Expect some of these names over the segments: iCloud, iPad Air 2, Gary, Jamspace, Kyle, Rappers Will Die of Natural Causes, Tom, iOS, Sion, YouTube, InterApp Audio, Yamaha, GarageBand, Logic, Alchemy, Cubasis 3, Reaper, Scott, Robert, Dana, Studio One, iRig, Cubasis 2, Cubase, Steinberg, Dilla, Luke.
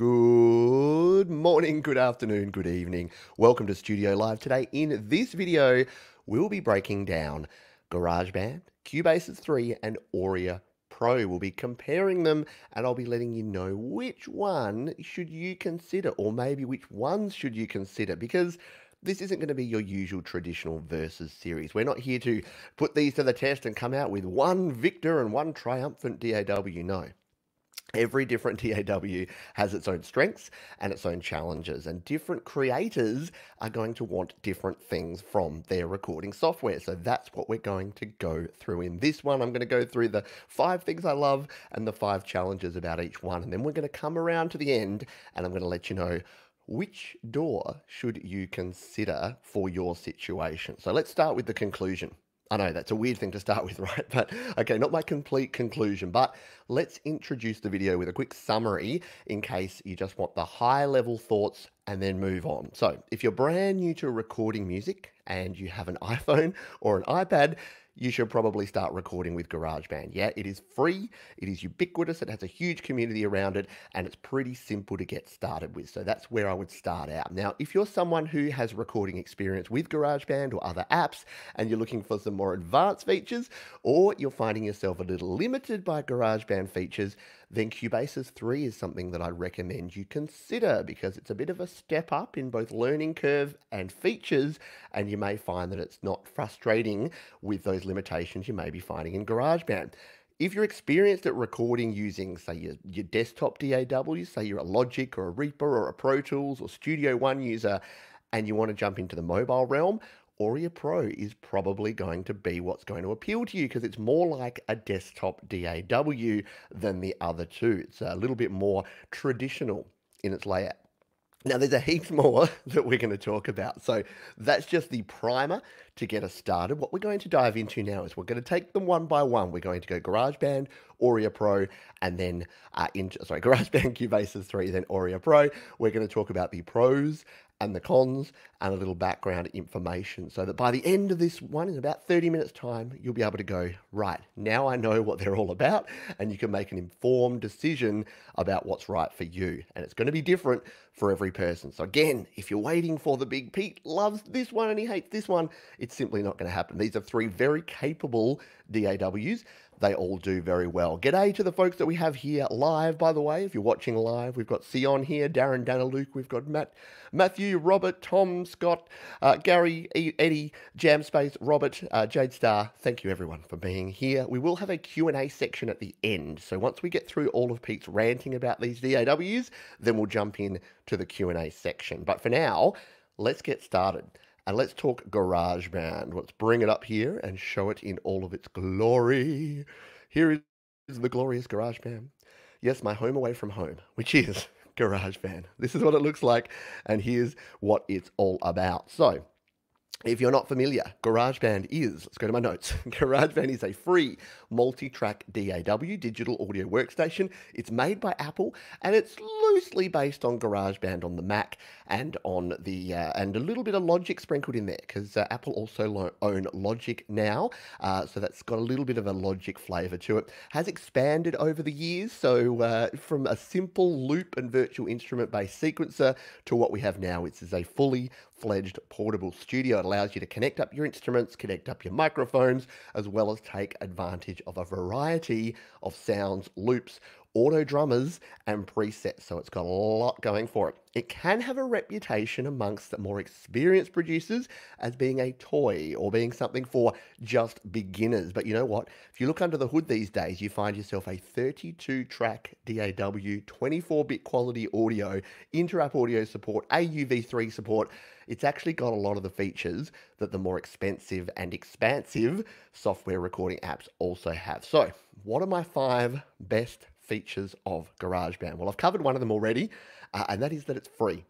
Good morning, good afternoon, good evening. Welcome to Studio Live Today. In this video, we'll be breaking down GarageBand, Cubasis 3, and Auria Pro. We'll be comparing them, and I'll be letting you know which one should you consider, or maybe which ones should you consider, because this isn't going to be your usual traditional versus series. We're not here to put these to the test and come out with one victor and one triumphant DAW, no. Every different DAW has its own strengths and its own challenges, and different creators are going to want different things from their recording software. So that's what we're going to go through. In this one, I'm going to go through the 5 things I love and the 5 challenges about each one. And then we're going to come around to the end and I'm going to let you know which DAW should you consider for your situation. So let's start with the conclusion. I know that's a weird thing to start with, right? But okay, not my complete conclusion, but let's introduce the video with a quick summary in case you just want the high level thoughts and then move on. So if you're brand new to recording music and you have an iPhone or an iPad, you should probably start recording with GarageBand. Yeah, it is free, it is ubiquitous, it has a huge community around it, and it's pretty simple to get started with. So that's where I would start out. Now, if you're someone who has recording experience with GarageBand or other apps, and you're looking for some more advanced features, or you're finding yourself a little limited by GarageBand features, then Cubasis 3 is something that I recommend you consider because it's a bit of a step up in both learning curve and features, and you may find that it's not frustrating with those limitations you may be finding in GarageBand. If you're experienced at recording using, say, your desktop DAW, say you're a Logic or a Reaper or a Pro Tools or Studio One user, and you want to jump into the mobile realm, Auria Pro is probably going to be what's going to appeal to you because it's more like a desktop DAW than the other two. It's a little bit more traditional in its layout. Now, there's a heap more that we're going to talk about. So that's just the primer to get us started. What we're going to dive into now is we're going to take them one by one. We're going to go GarageBand, Auria Pro, and then, GarageBand, Cubasis 3, then Auria Pro. We're going to talk about the pros and the cons and a little background information so that by the end of this one, in about 30 minutes time, you'll be able to go, right, now I know what they're all about, and you can make an informed decision about what's right for you. And it's going to be different for every person. So again, if you're waiting for the big Pete loves this one and he hates this one, it's simply not going to happen. These are 3 very capable DAWs. They all do very well. G'day to the folks that we have here live, by the way. If you're watching live, we've got Sion here, Darren, Dana, Luke. We've got Matt, Matthew, Robert, Tom, Scott, Gary, Eddie, Jamspace, Robert, Jade Star. Thank you, everyone, for being here. We will have a Q&A section at the end. So once we get through all of Pete's ranting about these DAWs, then we'll jump in to the Q&A section. But for now, let's get started. And let's talk GarageBand. Let's bring it up here and show it in all of its glory. Here is the glorious GarageBand. Yes, my home away from home, which is GarageBand. This is what it looks like, and here's what it's all about. So, if you're not familiar, GarageBand is, let's go to my notes, GarageBand is a free multi-track DAW, digital audio workstation. It's made by Apple and it's loosely based on GarageBand on the Mac and on the, and a little bit of Logic sprinkled in there because Apple also own Logic now. So that's got a little bit of a Logic flavor to it. Has expanded over the years. So from a simple loop and virtual instrument based sequencer to what we have now, which is a fully fledged portable studio. It allows you to connect up your instruments, connect up your microphones, as well as take advantage of a variety of sounds, loops, auto drummers, and presets. So it's got a lot going for it. It can have a reputation amongst the more experienced producers as being a toy or being something for just beginners. But you know what? If you look under the hood these days, you find yourself a 32-track DAW, 24-bit quality audio, InterApp Audio support, AUV3 support. It's actually got a lot of the features that the more expensive and expansive software recording apps also have. So what are my 5 best features of GarageBand? Well, I've covered one of them already, and that is that it's free.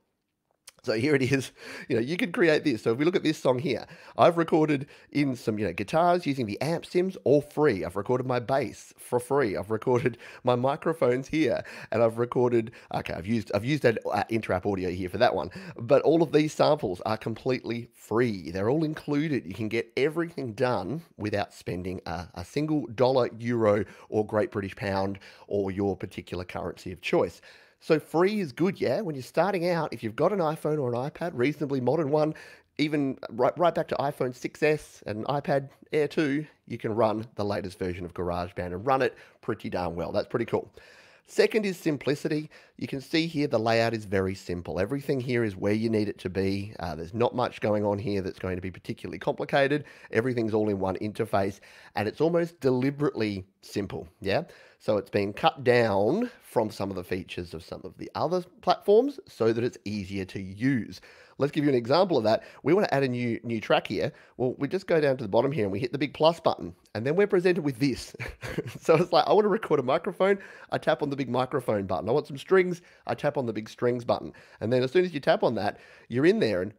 So here it is, you know, you can create this. So if we look at this song here, I've recorded in some, you know, guitars using the amp sims, all free. I've recorded my bass for free. I've recorded my microphones here and I've recorded, okay, I've used that InterApp Audio here for that one, but all of these samples are completely free. They're all included. You can get everything done without spending a single dollar, euro, or Great British pound or your particular currency of choice. So free is good, yeah? When you're starting out, if you've got an iPhone or an iPad, reasonably modern one, even right back to iPhone 6S and iPad Air 2, you can run the latest version of GarageBand and run it pretty darn well. That's pretty cool. Second is simplicity. You can see here the layout is very simple. Everything here is where you need it to be. There's not much going on here that's going to be particularly complicated. Everything's all in one interface, and it's almost deliberately simple, yeah? So it's been cut down from some of the features of some of the other platforms so that it's easier to use. Let's give you an example of that. We want to add a new track here. Well, we just go down to the bottom here and we hit the big plus button, and then we're presented with this. So it's like, I want to record a microphone. I tap on the big microphone button. I want some strings. I tap on the big strings button. And then as soon as you tap on that, you're in there and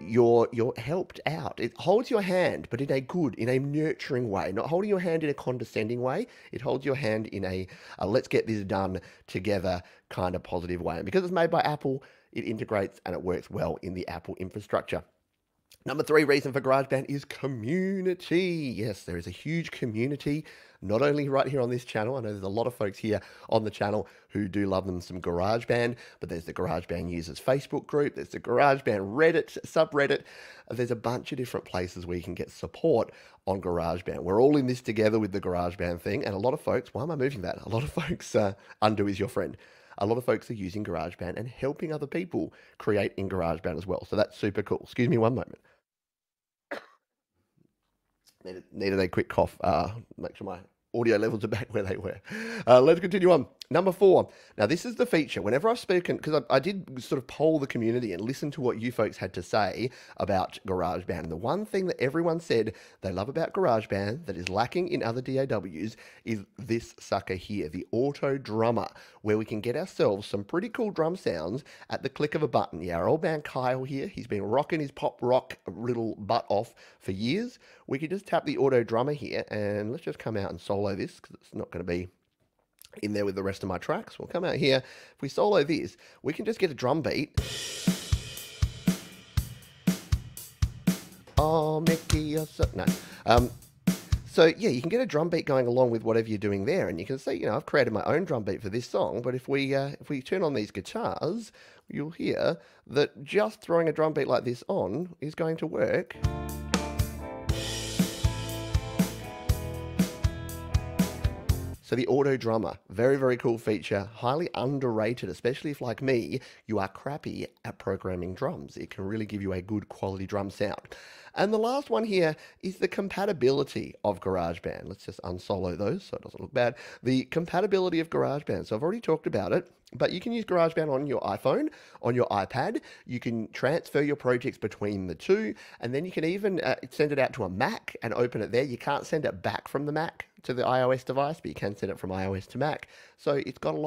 you're helped out. It holds your hand, but in a good, in a nurturing way, not holding your hand in a condescending way. It holds your hand in a let's get this done together kind of positive way. And because it's made by Apple, it integrates and it works well in the Apple infrastructure. Number three reason for GarageBand is community. Yes, there is a huge community, not only right here on this channel. I know there's a lot of folks here on the channel who do love them some GarageBand, but there's the GarageBand users Facebook group, there's the GarageBand Reddit subreddit. There's a bunch of different places where you can get support on GarageBand. We're all in this together with the GarageBand thing, and a lot of folks, why am I moving that? A lot of folks, undo is your friend. A lot of folks are using GarageBand and helping other people create in GarageBand as well. So that's super cool. Excuse me one moment. Needed a quick cough. Make sure my audio levels are back where they were. Let's continue on. Number four. Now, this is the feature. Whenever I've spoken, because I did sort of poll the community and listen to what you folks had to say about GarageBand. And the one thing that everyone said they love about GarageBand that is lacking in other DAWs is this sucker here, the auto drummer, where we can get ourselves some pretty cool drum sounds at the click of a button. Yeah, our old man Kyle here, he's been rocking his pop rock little butt off for years. We could just tap the auto drummer here, and let's just come out and solo this because it's not going to be in there with the rest of my tracks. We'll come out here. If we solo this, we can just get a drum beat. Oh, Mickey, you're so... No. So yeah, you can get a drum beat going along with whatever you're doing there, and you can see, you know, I've created my own drum beat for this song, but if we turn on these guitars, you'll hear that just throwing a drum beat like this on is going to work. So the auto drummer, very, very cool feature, highly underrated, especially if like me, you are crappy at programming drums. It can really give you a good quality drum sound. And the last one here is the compatibility of GarageBand. Let's just unsolo those so it doesn't look bad. The compatibility of GarageBand. So I've already talked about it. But you can use GarageBand on your iPhone, on your iPad. You can transfer your projects between the two, and then you can even send it out to a Mac and open it there. You can't send it back from the Mac to the iOS device, but you can send it from iOS to Mac. So it's got a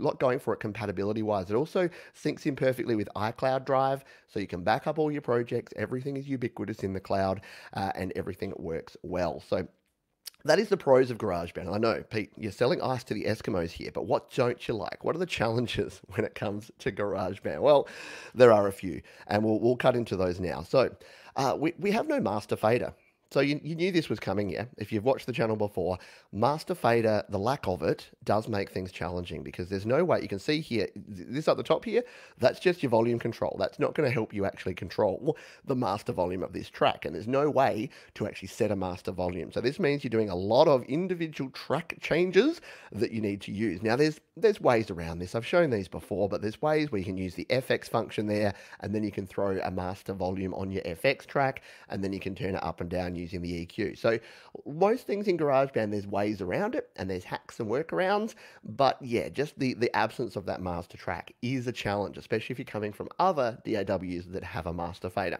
lot going for it compatibility-wise. It also syncs in perfectly with iCloud Drive, so you can back up all your projects. Everything is ubiquitous in the cloud, and everything works well. So that is the pros of GarageBand. I know, Pete, you're selling ice to the Eskimos here, but what don't you like? What are the challenges when it comes to GarageBand? Well, there are a few, and we'll cut into those now. So we have no master fader. So you knew this was coming, yeah? If you've watched the channel before, master fader, the lack of it does make things challenging because there's no way, you can see here, this up the top here, that's just your volume control. That's not going to help you actually control the master volume of this track. And there's no way to actually set a master volume. So this means you're doing a lot of individual track changes that you need to use. Now there's ways around this. I've shown these before, but there's ways where you can use the FX function there, and then you can throw a master volume on your FX track, and then you can turn it up and down using the EQ. So most things in GarageBand, there's ways around it and there's hacks and workarounds, but yeah, just the absence of that master track is a challenge, especially if you're coming from other DAWs that have a master fader.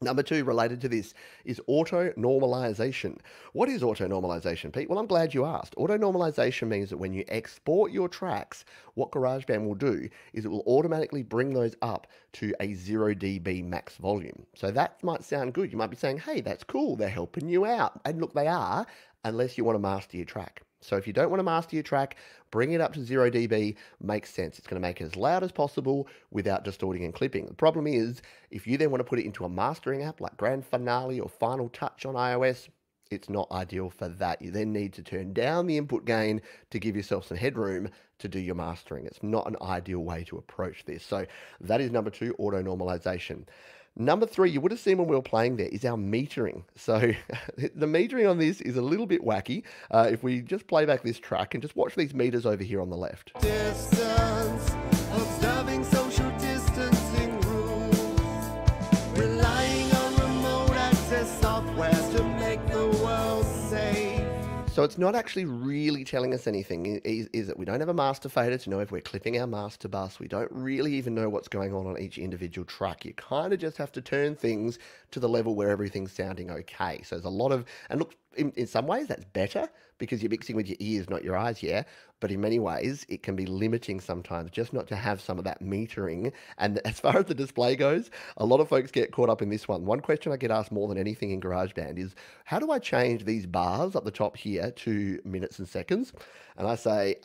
Number two related to this is auto-normalization. What is auto-normalization, Pete? Well, I'm glad you asked. Auto-normalization means that when you export your tracks, what GarageBand will do is it will automatically bring those up to a 0 dB max volume. So that might sound good. You might be saying, hey, that's cool. They're helping you out. And look, they are, unless you want to master your track. So if you don't want to master your track, bring it up to 0 dB makes sense. It's going to make it as loud as possible without distorting and clipping. The problem is if you then want to put it into a mastering app like Grand Finale or Final Touch on iOS, it's not ideal for that. You then need to turn down the input gain to give yourself some headroom to do your mastering. It's not an ideal way to approach this. So that is number two, auto normalization. Number three, you would have seen when we were playing there, is our metering. So the metering on this is a little bit wacky. If we just play back this track and just watch these meters over here on the left. Distance, observing social distancing rules, relying on remote access software to make the world safe. So it's not actually really telling us anything, is it? We don't have a master fader to know if we're clipping our master bus. We don't really even know what's going on each individual track. You kind of just have to turn things to the level where everything's sounding okay. So there's a lot of, and look, in some ways that's better because you're mixing with your ears, not your eyes, yeah. But in many ways, it can be limiting sometimes just not to have some of that metering. And as far as the display goes, a lot of folks get caught up in this one. One question I get asked more than anything in GarageBand is, how do I change these bars up the top here to minutes and seconds? And I say,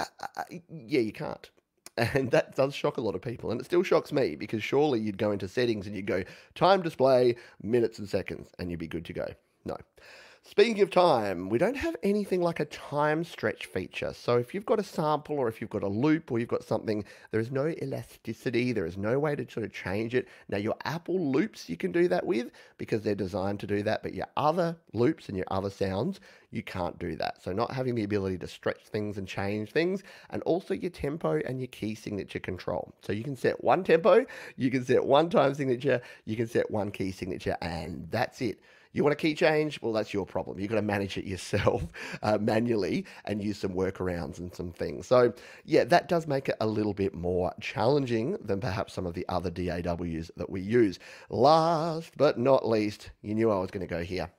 yeah, you can't. And that does shock a lot of people. And it still shocks me because surely you'd go into settings and you'd go time display, minutes and seconds, and you'd be good to go. No. Speaking of time, we don't have anything like a time stretch feature. So if you've got a sample or if you've got a loop or you've got something, there is no elasticity. There is no way to sort of change it. Now, your Apple loops, you can do that with because they're designed to do that. But your other loops and your other sounds, you can't do that. So not having the ability to stretch things and change things, and also your tempo and your key signature control. So you can set one tempo, you can set one time signature, you can set one key signature, and that's it. You want a key change? Well, that's your problem. You've got to manage it yourself manually and use some workarounds and some things. So yeah, that does make it a little bit more challenging than perhaps some of the other DAWs that we use. Last but not least, you knew I was going to go here.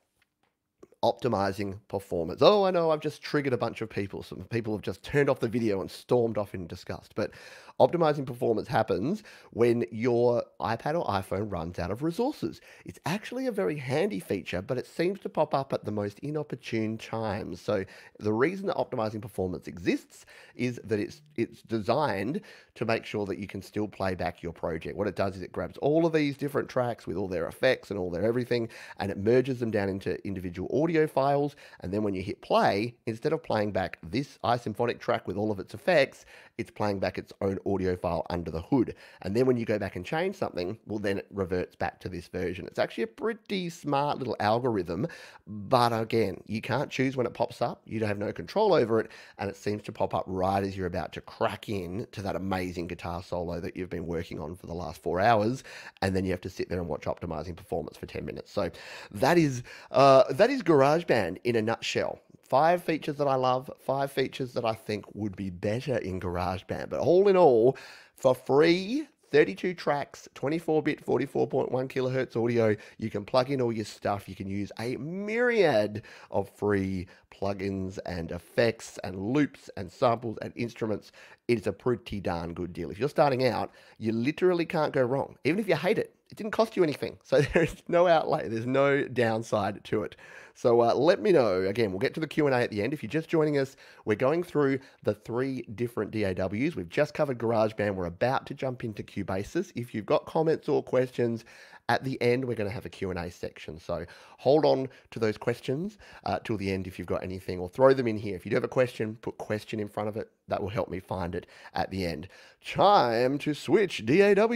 Optimizing performance. Oh, I know I've just triggered a bunch of people. Some people have just turned off the video and stormed off in disgust. But optimizing performance happens when your iPad or iPhone runs out of resources. It's actually a very handy feature, but it seems to pop up at the most inopportune times. So the reason that optimizing performance exists is that it's designed to make sure that you can still play back your project. What it does is it grabs all of these different tracks with all their effects and all their everything, and it merges them down into individual audio files, and then when you hit play, instead of playing back this iSymphonic track with all of its effects, it's playing back its own audio file under the hood. And then when you go back and change something, well, then it reverts back to this version. It's actually a pretty smart little algorithm, but again, you can't choose when it pops up. You have no control over it, and it seems to pop up right as you're about to crack in to that amazing guitar solo that you've been working on for the last 4 hours, and then you have to sit there and watch optimizing performance for 10 minutes. So that is GarageBand in a nutshell. 5 features that I love, 5 features that I think would be better in GarageBand. But all in all, for free, 32 tracks, 24-bit, 44.1 kilohertz audio. You can plug in all your stuff. You can use a myriad of free plugins and effects and loops and samples and instruments. It's a pretty darn good deal. If you're starting out, you literally can't go wrong. Even if you hate it, it didn't cost you anything. So there's no outlay. There's no downside to it. So let me know. Again, we'll get to the Q&A at the end. If you're just joining us, we're going through the 3 different DAWs. We've just covered GarageBand. We're about to jump into Cubasis. If you've got comments or questions, at the end, we're going to have a Q&A section. So hold on to those questions till the end if you've got anything, or throw them in here. If you do have a question, put question in front of it. That will help me find it at the end. Time to switch DAWs.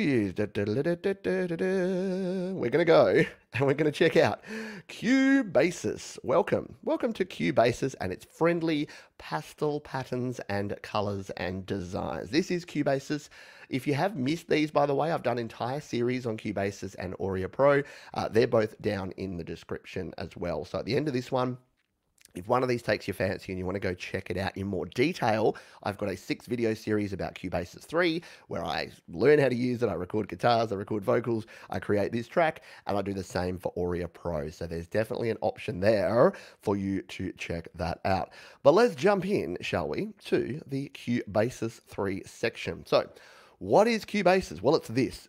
We're going to go and we're going to check out Cubasis. Welcome. Welcome to Cubasis and its friendly pastel patterns and colors and designs. This is Cubasis. If you have missed these, by the way, I've done entire series on Cubasis and Auria Pro. They're both down in the description as well. So at the end of this one, if one of these takes your fancy and you want to go check it out in more detail, I've got a 6-video series about Cubasis 3 where I learn how to use it. I record guitars, I record vocals, I create this track, and I do the same for Auria Pro. So there's definitely an option there for you to check that out. But let's jump in, shall we, to the Cubasis 3 section. So what is Cubasis? Well, it's this.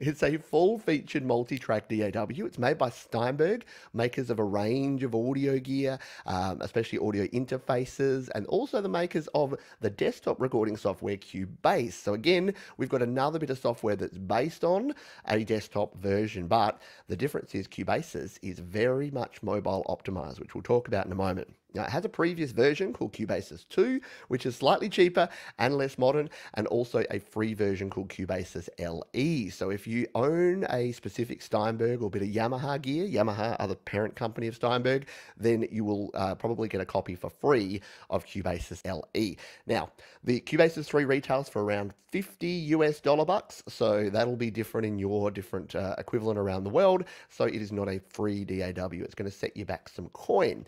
It's a full-featured multi-track DAW. It's made by Steinberg, makers of a range of audio gear, especially audio interfaces, and also the makers of the desktop recording software Cubase. So again, we've got another bit of software that's based on a desktop version, but the difference is Cubasis is very much mobile optimized, which we'll talk about in a moment. Now, it has a previous version called Cubasis 2, which is slightly cheaper and less modern, and also a free version called Cubasis LE. So if you own a specific Steinberg or bit of Yamaha gear, Yamaha are the parent company of Steinberg, then you will probably get a copy for free of Cubasis LE. Now, the Cubasis 3 retails for around $50 US, so that'll be different in your different equivalent around the world. So it is not a free DAW. It's going to set you back some coin.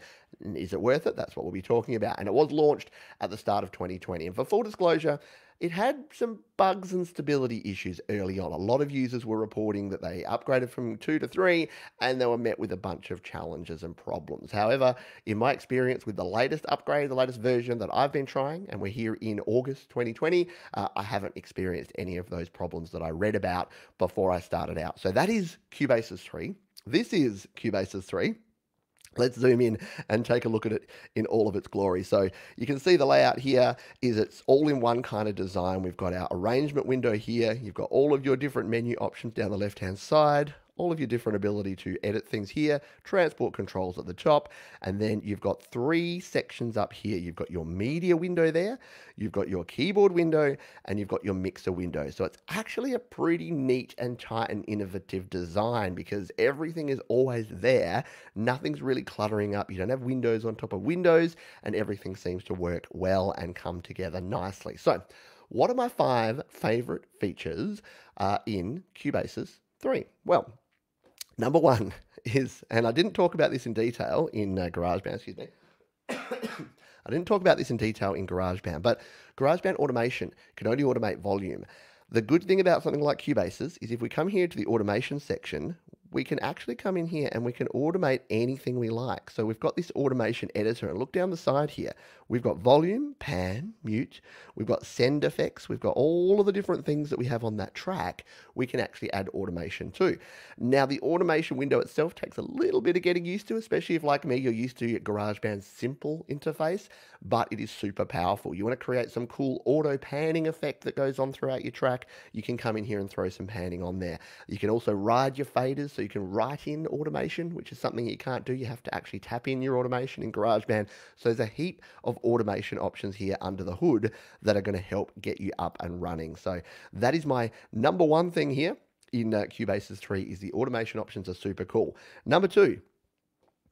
Is it worth it? That's what we'll be talking about. And it was launched at the start of 2020. And for full disclosure, it had some bugs and stability issues early on. A lot of users were reporting that they upgraded from 2 to 3 and they were met with a bunch of challenges and problems. However, in my experience with the latest upgrade, the latest version that I've been trying, and we're here in August 2020, I haven't experienced any of those problems that I read about before I started out. So that is Cubasis 3. This is Cubasis 3. Let's zoom in and take a look at it in all of its glory. So you can see the layout here is it's all in one kind of design. We've got our arrangement window here. You've got all of your different menu options down the left-hand side, all of your different ability to edit things here, transport controls at the top, and then you've got 3 sections up here. You've got your media window there, you've got your keyboard window, and you've got your mixer window. So it's actually a pretty neat and tight and innovative design because everything is always there. Nothing's really cluttering up. You don't have windows on top of windows, and everything seems to work well and come together nicely. So what are my 5 favorite features in Cubasis 3? Well, number 1 is, and I didn't talk about this in detail in GarageBand, excuse me. I didn't talk about this in detail in GarageBand, but GarageBand automation can only automate volume. The good thing about something like Cubasis is if we come here to the automation section, we can actually come in here and we can automate anything we like. So we've got this automation editor, and look down the side here. We've got volume, pan, mute. We've got send effects. We've got all of the different things that we have on that track. We can actually add automation too. Now the automation window itself takes a little bit of getting used to, especially if like me, you're used to GarageBand's simple interface, but it is super powerful. You want to create some cool auto panning effect that goes on throughout your track. You can come in here and throw some panning on there. You can also ride your faders. So you can write in automation, which is something you can't do. You have to actually tap in your automation in GarageBand. So there's a heap of automation options here under the hood that are going to help get you up and running. So that is my number 1 thing here in Cubasis 3 is the automation options are super cool. Number 2.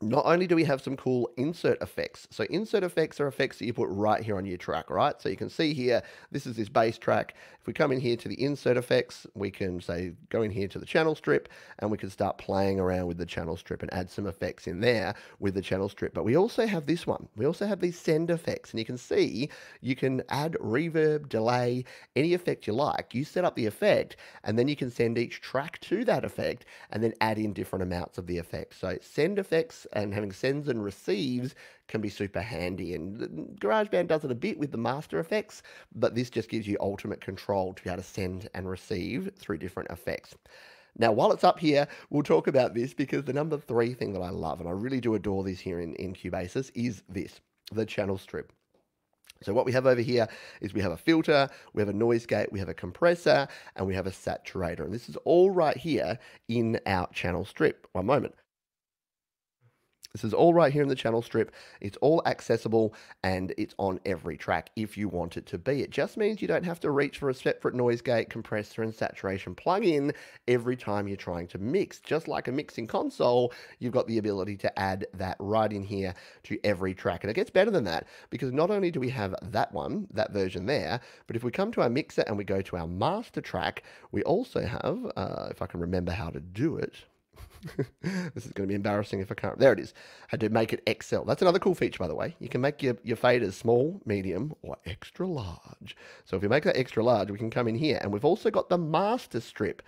Not only do we have some cool insert effects. So insert effects are effects that you put right here on your track, right? So you can see here, this is this bass track. If we come in here to the insert effects, we can say, go in here to the channel strip, and we can start playing around with the channel strip and add some effects in there with the channel strip. But we also have this one. We also have these send effects, and you can see, you can add reverb, delay, any effect you like. You set up the effect, and then you can send each track to that effect, and then add in different amounts of the effect. So send effects, and having sends and receives can be super handy. And GarageBand does it a bit with the master effects, but this just gives you ultimate control to be able to send and receive through different effects. Now, while it's up here, we'll talk about this because the number 3 thing that I love, and I really do adore this here in Cubasis, is this, the channel strip. So what we have over here is we have a filter, we have a noise gate, we have a compressor, and we have a saturator. And this is all right here in our channel strip. One moment. This is all right here in the channel strip. It's all accessible and it's on every track if you want it to be. It just means you don't have to reach for a separate noise gate, compressor and saturation plug-in every time you're trying to mix. Just like a mixing console, you've got the ability to add that right in here to every track. And it gets better than that because not only do we have that one, that version there, but if we come to our mixer and we go to our master track, we also have, if I can remember how to do it, this is going to be embarrassing if I can't. There it is. I had to make it XL. That's another cool feature, by the way. You can make your faders small, medium, or extra large. So if we make that extra large, we can come in here. And we've also got the master strip,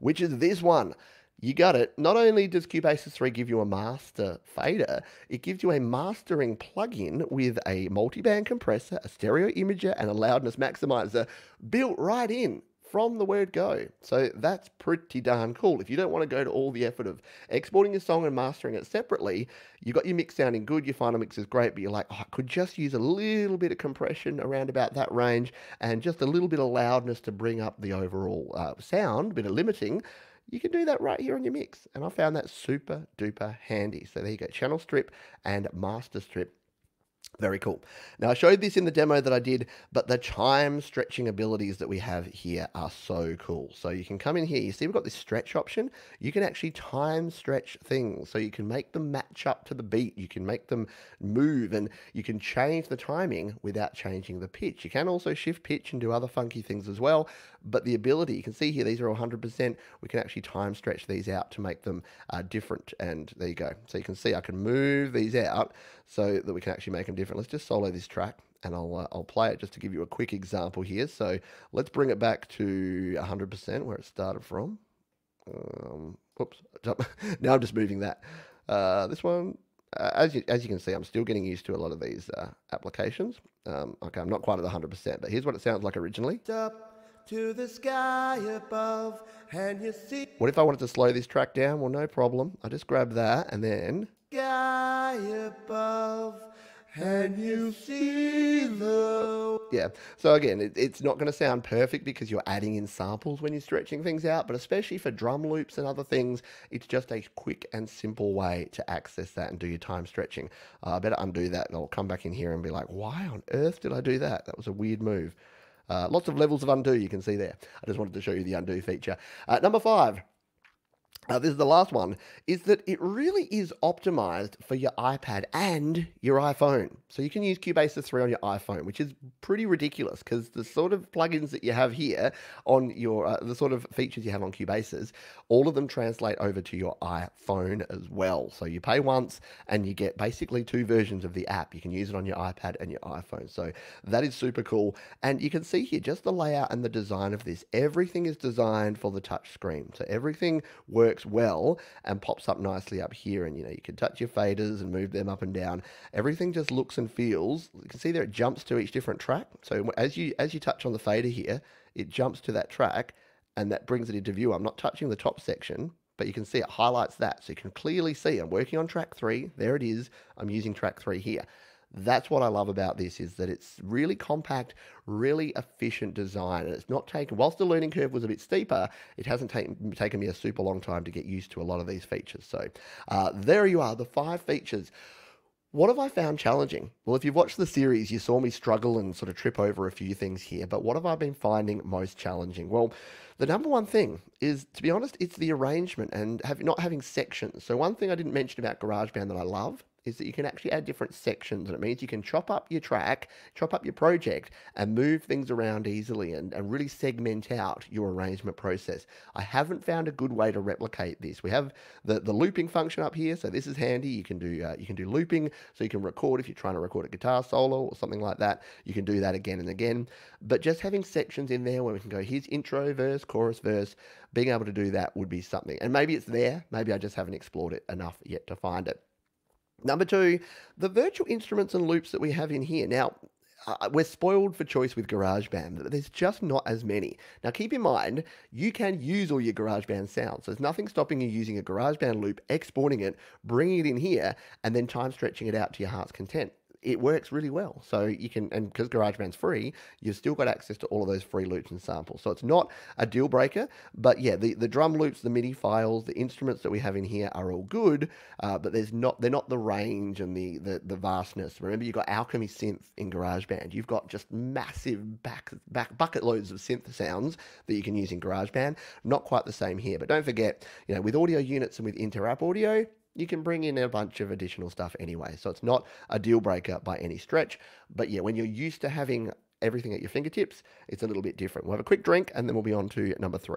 which is this one. You got it. Not only does Cubasis 3 give you a master fader, it gives you a mastering plugin with a multi-band compressor, a stereo imager, and a loudness maximizer built right in from the word go. So that's pretty darn cool. If you don't want to go to all the effort of exporting your song and mastering it separately, you've got your mix sounding good, your final mix is great, but you're like, oh, I could just use a little bit of compression around about that range and just a little bit of loudness to bring up the overall sound, bit of limiting. You can do that right here on your mix. And I found that super duper handy. So there you go, channel strip and master strip. Very cool. Now, I showed this in the demo that I did, but the chime stretching abilities that we have here are so cool. So you can come in here, you see we've got this stretch option. You can actually time stretch things. So you can make them match up to the beat. You can make them move and you can change the timing without changing the pitch. You can also shift pitch and do other funky things as well. But the ability, you can see here, these are all 100%. We can actually time stretch these out to make them different. And there you go. So you can see I can move these out so that we can actually make them different. Let's just solo this track and I'll play it just to give you a quick example here. So let's bring it back to 100% where it started from. Oops. Now I'm just moving that. This one, as you can see, I'm still getting used to a lot of these applications. Okay, I'm not quite at 100%, but here's what it sounds like originally. Up to the sky above, and you see. What if I wanted to slow this track down? Well, no problem. I just grab that and then. Sky above. And you see the... Yeah, so again, it's not going to sound perfect because you're adding in samples when you're stretching things out, but especially for drum loops and other things, it's just a quick and simple way to access that and do your time stretching. I better undo that and I'll come back in here and be like, why on earth did I do that? That was a weird move. Lots of levels of undo you can see there. I just wanted to show you the undo feature. Number 5. This is the last one, is that it really is optimized for your iPad and your iPhone. So you can use Cubasis 3 on your iPhone, which is pretty ridiculous because the sort of plugins that you have here on your, the sort of features you have on Cubasis, all of them translate over to your iPhone as well. So you pay once and you get basically two versions of the app. You can use it on your iPad and your iPhone. So that is super cool. And you can see here just the layout and the design of this. Everything is designed for the touch screen. So everything works well and pops up nicely up here, and you know, you can touch your faders and move them up and down. Everything just looks and feels. You can see there it jumps to each different track. So as you touch on the fader here, it jumps to that track and that brings it into view. I'm not touching the top section, but you can see it highlights that, so you can clearly see I'm working on track 3. There it is. I'm using track 3 here. That's what I love about this, is that it's really compact, really efficient design. And it's not taken, whilst the learning curve was a bit steeper, it hasn't taken me a super long time to get used to a lot of these features. So there you are, the 5 features. What have I found challenging? Well, if you've watched the series, you saw me struggle and sort of trip over a few things here, but what have I been finding most challenging? Well, the number one thing is, to be honest, it's the arrangement and not having sections. So one thing I didn't mention about GarageBand that I love is that you can actually add different sections, and it means you can chop up your track, chop up your project, and move things around easily and really segment out your arrangement process. I haven't found a good way to replicate this. We have the looping function up here, so this is handy. You can do looping, so you can record if you're trying to record a guitar solo or something like that. You can do that again and again, but just having sections in there where we can go, here's intro, verse, chorus, verse, being able to do that would be something. And maybe it's there, maybe I just haven't explored it enough yet to find it. Number 2, the virtual instruments and loops that we have in here. Now, we're spoiled for choice with GarageBand. There's just not as many. Now, keep in mind, you can use all your GarageBand sounds. There's nothing stopping you using a GarageBand loop, exporting it, bringing it in here, and then time stretching it out to your heart's content. It works really well. So you can, and because GarageBand's free, you've still got access to all of those free loops and samples. So it's not a deal breaker, but yeah, the drum loops, the MIDI files, the instruments that we have in here are all good, but they're not the range and the vastness. Remember, you've got Alchemy synth in GarageBand. You've got just massive bucket loads of synth sounds that you can use in GarageBand. Not quite the same here, but don't forget, you know, with audio units and with InterApp Audio, you can bring in a bunch of additional stuff anyway. So it's not a deal breaker by any stretch. But yeah, when you're used to having everything at your fingertips, it's a little bit different. We'll have a quick drink and then we'll be on to number 3.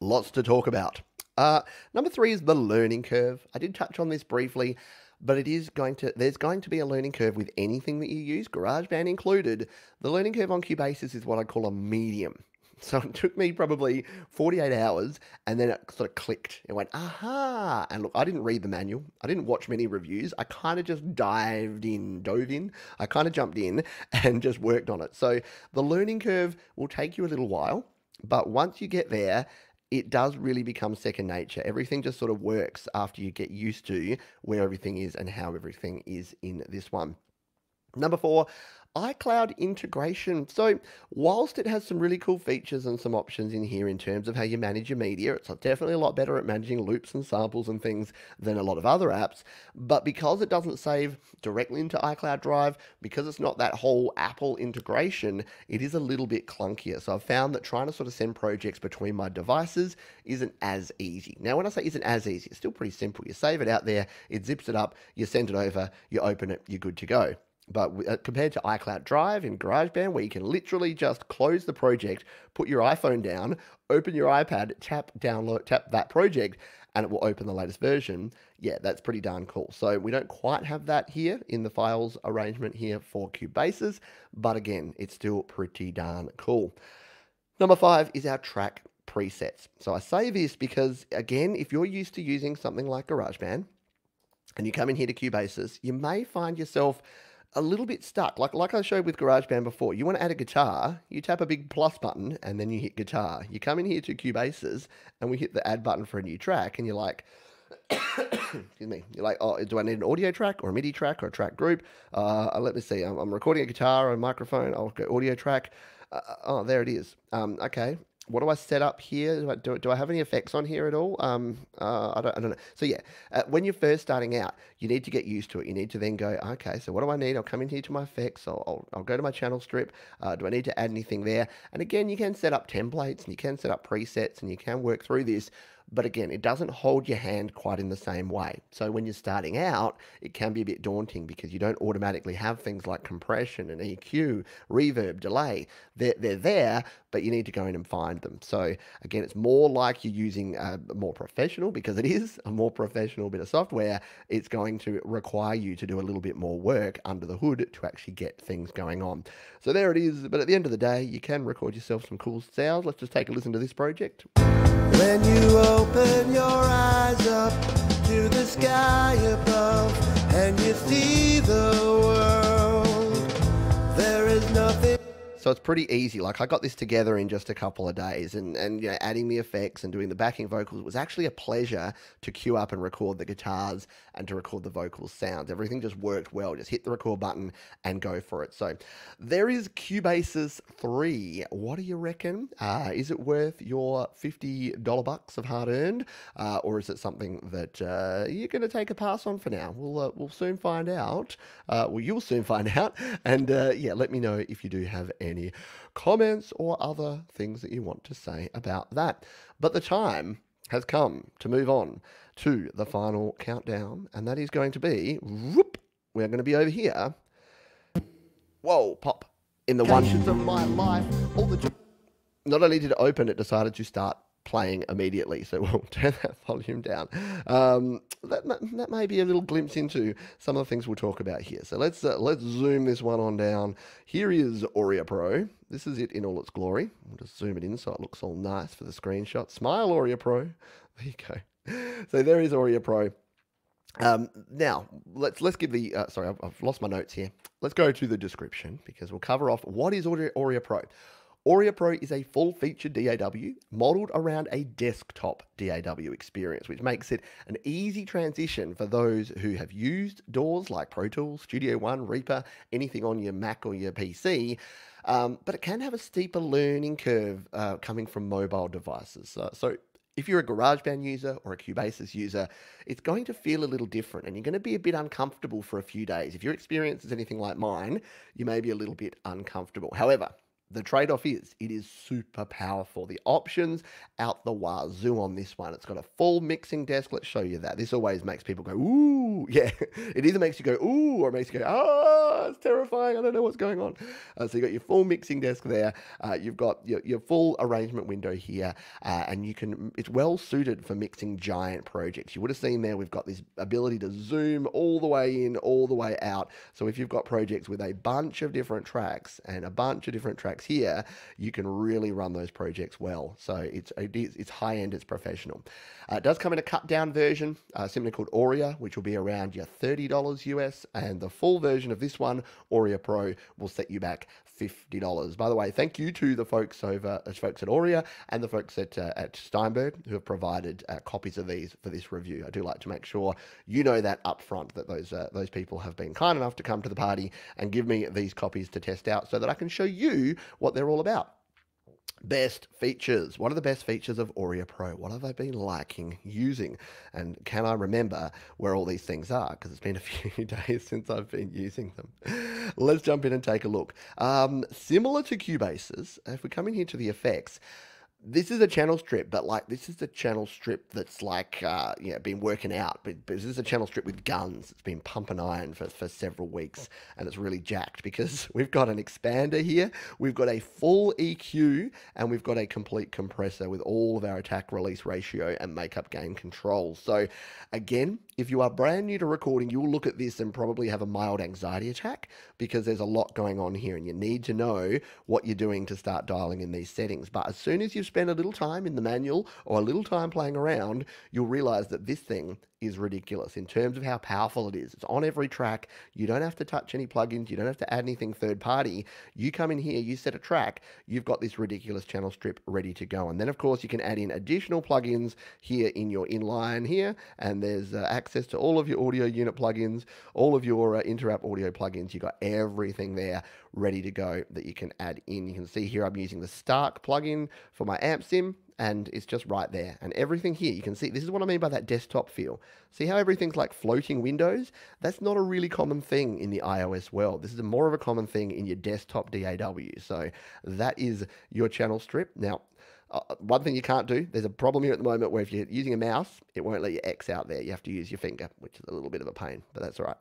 Lots to talk about. Number 3 is the learning curve. I did touch on this briefly, but it is going to, there's going to be a learning curve with anything that you use, GarageBand included. The learning curve on Cubasis is what I call a medium. So it took me probably 48 hours, and then it sort of clicked. It went, aha. And look, I didn't read the manual. I didn't watch many reviews. I kind of just dove in. I kind of jumped in and just worked on it. So the learning curve will take you a little while, but once you get there, it does really become second nature. Everything just sort of works after you get used to where everything is and how everything is in this one. Number four, iCloud integration. So whilst it has some really cool features and some options in here in terms of how you manage your media, it's definitely a lot better at managing loops and samples and things than a lot of other apps. But because it doesn't save directly into iCloud Drive, because it's not that whole Apple integration, it is a little bit clunkier. So I've found that trying to sort of send projects between my devices isn't as easy. Now, when I say isn't as easy, it's still pretty simple. You save it out there, it zips it up, you send it over, you open it, you're good to go. But compared to iCloud Drive in GarageBand, where you can literally just close the project, put your iPhone down, open your iPad, tap download, tap that project, and it will open the latest version. Yeah, that's pretty darn cool. So we don't quite have that here in the files arrangement here for Cubasis, but again, it's still pretty darn cool. Number five is our track presets. So I say this because, again, if you're used to using something like GarageBand and you come in here to Cubasis, you may find yourself a little bit stuck. Like I showed with GarageBand before, you want to add a guitar, you tap a big plus button and then you hit guitar. You come in here to Cubasis and we hit the add button for a new track and you're like, excuse me, you're like, oh, do I need an audio track or a MIDI track or a track group? Let me see, I'm recording a guitar or a microphone, I'll go audio track. Oh, there it is. Okay, what do I set up here? Do I have any effects on here at all? I don't know. So yeah, when you're first starting out, you need to get used to it. You need to then go, okay, so what do I need? I'll come in here to my effects. I'll go to my channel strip. Do I need to add anything there? And again, you can set up templates and you can set up presets and you can work through this. But again, it doesn't hold your hand quite in the same way. So when you're starting out, it can be a bit daunting because you don't automatically have things like compression and EQ, reverb, delay. They're there, but you need to go in and find them. So again, it's more like you're using a more professional, because it is a more professional bit of software. It's going to require you to do a little bit more work under the hood to actually get things going on. So there it is. But at the end of the day, you can record yourself some cool sounds. Let's just take a listen to this project. When you open your eyes up to the sky above and you see the world, there is nothing. So it's pretty easy. Like, I got this together in just a couple of days, and you know, adding the effects and doing the backing vocals was actually a pleasure to queue up and record the guitars and to record the vocal sounds. Everything just worked well. Just hit the record button and go for it. So there is Cubasis 3. What do you reckon? Is it worth your $50 bucks of hard earned? Or is it something that you're going to take a pass on for now? We'll soon find out. Well, you'll soon find out. And yeah, let me know if you do have any comments or other things that you want to say about that. But the time has come to move on to the final countdown, and that is going to be, whoop, we're going to be over here. Whoa, pop. In the one of my life, all the... Not only did it open, it decided to start playing immediately, so we'll turn that volume down. That may be a little glimpse into some of the things we'll talk about here. So let's zoom this one on down. Here is Auria Pro. This is it in all its glory. We'll just zoom it in so it looks all nice for the screenshot. Smile, Auria Pro. There you go. So there is Auria Pro. Now let's give the sorry, I've lost my notes here. Let's go to the description, because we'll cover off what is Auria Pro. Auria Pro is a full-featured DAW modeled around a desktop DAW experience, which makes it an easy transition for those who have used DAWs like Pro Tools, Studio One, Reaper, anything on your Mac or your PC. But it can have a steeper learning curve coming from mobile devices. So if you're a GarageBand user or a Cubasis user, it's going to feel a little different and you're going to be a bit uncomfortable for a few days. If your experience is anything like mine, you may be a little bit uncomfortable. However, the trade-off is, it is super powerful. The options out the wazoo on this one. It's got a full mixing desk. Let's show you that. This always makes people go, ooh. Yeah, it either makes you go, ooh, or it makes you go, ah, it's terrifying. I don't know what's going on. So you've got your full mixing desk there. You've got your full arrangement window here. And you can, it's well suited for mixing giant projects. You would have seen there, we've got this ability to zoom all the way in, all the way out. So if you've got projects with a bunch of different tracks and a bunch of different tracks projects here, you can really run those projects well. So it's high end, it's professional. It does come in a cut down version, similar called Auria, which will be around your $30 US, and the full version of this one, Auria Pro, will set you back $50. By the way, thank you to the folks over at Auria and the folks at Steinberg who have provided copies of these for this review. I do like to make sure you know that up front, that those people have been kind enough to come to the party and give me these copies to test out so that I can show you what they're all about. Best features. What are the best features of Auria Pro? What have I been liking using? And can I remember where all these things are? Because it's been a few days since I've been using them. Let's jump in and take a look. Similar to Cubase's, if we come in here to the effects, this is a channel strip, but like this is the channel strip that's like, you know, been working out. But this is a channel strip with guns. It's been pumping iron for several weeks, and it's really jacked because we've got an expander here. We've got a full EQ, and we've got a complete compressor with all of our attack release ratio and makeup gain controls. So again, if you are brand new to recording, you'll look at this and probably have a mild anxiety attack because there's a lot going on here, and you need to know what you're doing to start dialing in these settings. But as soon as you've spend a little time in the manual or a little time playing around, you'll realize that this thing is ridiculous in terms of how powerful it is. It's on every track. You don't have to touch any plugins. You don't have to add anything third party. You come in here, you set a track, you've got this ridiculous channel strip ready to go. And then of course you can add in additional plugins here in your inline here, and there's access to all of your audio unit plugins, all of your InterApp Audio plugins. You've got everything there ready to go that you can add in. You can see here I'm using the Stark plugin for my amp sim, and it's just right there. And everything here, you can see, this is what I mean by that desktop feel. See how everything's like floating windows? That's not a really common thing in the iOS world. This is more of a common thing in your desktop DAW. So that is your channel strip. Now, one thing you can't do, there's a problem here at the moment where if you're using a mouse, it won't let you X out there. You have to use your finger, which is a little bit of a pain, but that's all right.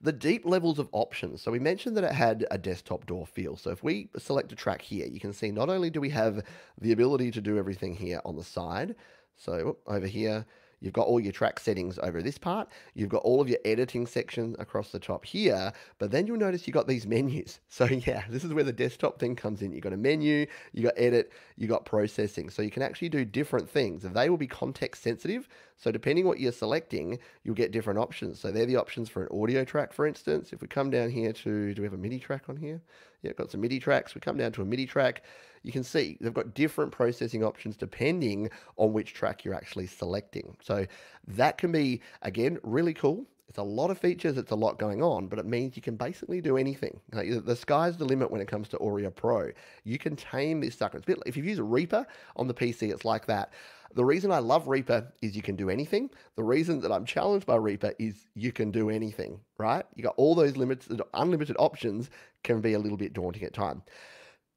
The deep levels of options. So we mentioned that it had a desktop door feel. So if we select a track here, you can see not only do we have the ability to do everything here on the side, so over here, you've got all your track settings over this part. You've got all of your editing section across the top here, but then you'll notice you've got these menus. So yeah, this is where the desktop thing comes in. You've got a menu, you got edit, you got processing. So you can actually do different things. They will be context sensitive. So depending what you're selecting, you'll get different options. So they're the options for an audio track, for instance. If we come down here to, do we have a MIDI track on here? Yeah, got some MIDI tracks. We come down to a MIDI track. You can see they've got different processing options depending on which track you're actually selecting. So that can be, again, really cool. It's a lot of features, it's a lot going on, but it means you can basically do anything. Like, the sky's the limit when it comes to Auria Pro. You can tame this sucker. It's a bit like, if you've used Reaper on the PC, it's like that. The reason I love Reaper is you can do anything. The reason that I'm challenged by Reaper is you can do anything, right? You got all those limits, unlimited options can be a little bit daunting at times.